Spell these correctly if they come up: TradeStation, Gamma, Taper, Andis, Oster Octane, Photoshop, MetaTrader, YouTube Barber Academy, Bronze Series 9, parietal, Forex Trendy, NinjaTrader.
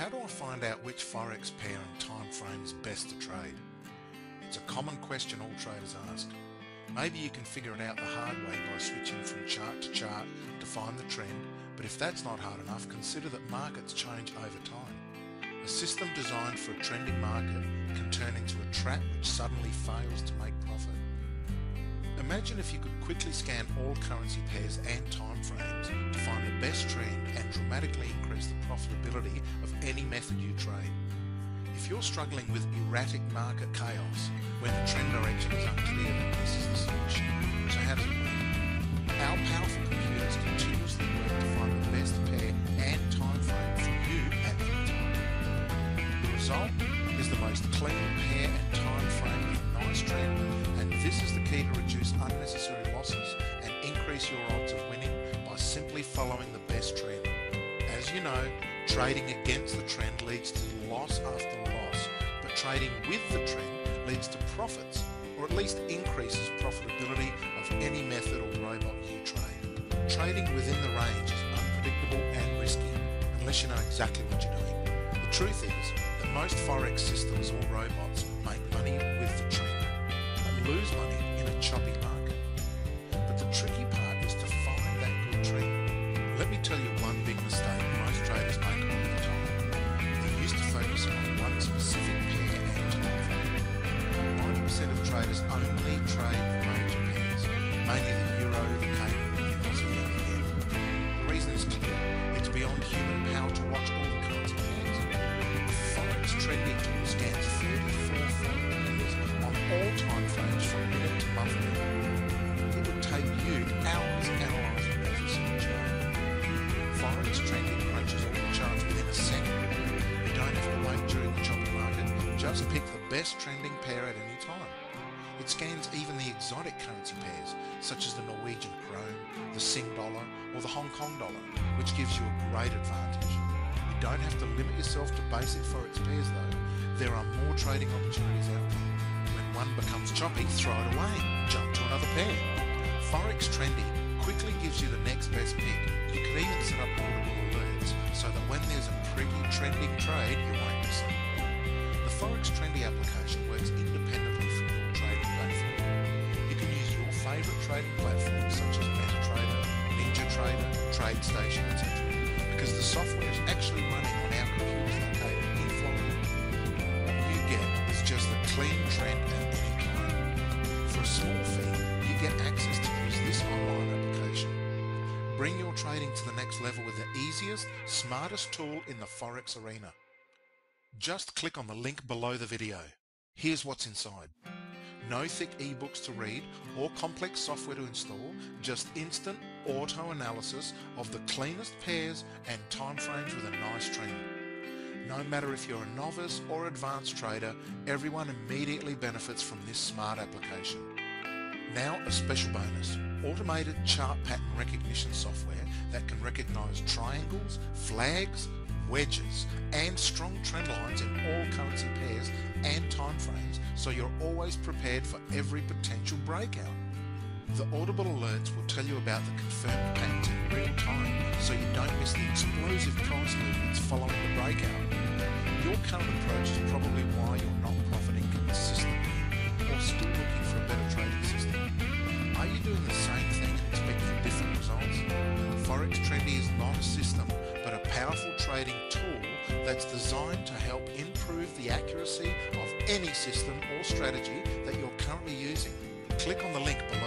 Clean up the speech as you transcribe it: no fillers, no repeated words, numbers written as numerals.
How do I find out which Forex pair and time frame is best to trade? It's a common question all traders ask. Maybe you can figure it out the hard way by switching from chart to chart to find the trend, but if that's not hard enough, consider that markets change over time. A system designed for a trending market can turn into a trap which suddenly fails to make profit. Imagine if you could quickly scan all currency pairs and time frames to find the best trend and dramatically increase the profitability of any method you trade. If you're struggling with erratic market chaos, when the trend direction is unclear, then this is the solution. So how does it work? Our powerful computers continuously work to find the best pair and time frame for you at that time. The result is the most clean pair and time frame with a nice trend. This is the key to reduce unnecessary losses and increase your odds of winning by simply following the best trend. As you know, trading against the trend leads to loss after loss, but trading with the trend leads to profits, or at least increases profitability of any method or robot you trade. Trading within the range is unpredictable and risky, unless you know exactly what you're doing. The truth is that most Forex systems or robots make money with the trend. Lose money in a choppy market. But the tricky part is to find that good trend. Let me tell you one big mistake most traders make all the time. They used to focus on one specific pair and time frame. 90% of traders only trade the major pairs, mainly the euro, the cable, and also the yen. The reason is clear. It's beyond human power to watch all the kinds of pairs. The Forex Trendy tool scans 34 foreign pairs on all time frames. It would take you hours analysing every single chart. Forex Trendy crunches all the charts within a second. You don't have to wait during the choppy market. Just pick the best trending pair at any time. It scans even the exotic currency pairs, such as the Norwegian krone, the Sing dollar, or the Hong Kong dollar, which gives you a great advantage. You don't have to limit yourself to basic Forex pairs though. There are more trading opportunities out there. One becomes choppy, throw it away, jump to another pair. Forex Trendy quickly gives you the next best pick. You can even set up audible alerts so that when there's a pretty trending trade, you won't miss it. The Forex Trendy application works independently from your trading platform. You can use your favourite trading platforms such as MetaTrader, NinjaTrader, TradeStation, etc. because the software is actually running on our computers located in Florida. What you get is just the clean trend. For a small fee, you get access to use this online application. Bring your trading to the next level with the easiest, smartest tool in the Forex arena. Just click on the link below the video. Here's what's inside. No thick ebooks to read or complex software to install, just instant auto analysis of the cleanest pairs and timeframes with a nice trend. No matter if you're a novice or advanced trader, everyone immediately benefits from this smart application. Now a special bonus, automated chart pattern recognition software that can recognize triangles, flags, wedges and strong trend lines in all currency pairs and time frames, so you're always prepared for every potential breakout. The audible alerts will tell you about the confirmed patterns in real time, so you don't miss the explosive price movements following the breakout. Your current approach is probably why you're not profiting consistently or still looking for a better trading system. Are you doing the same thing and expecting different results? Forex Trendy is not a system, but a powerful trading tool that's designed to help improve the accuracy of any system or strategy that you're currently using. Click on the link below.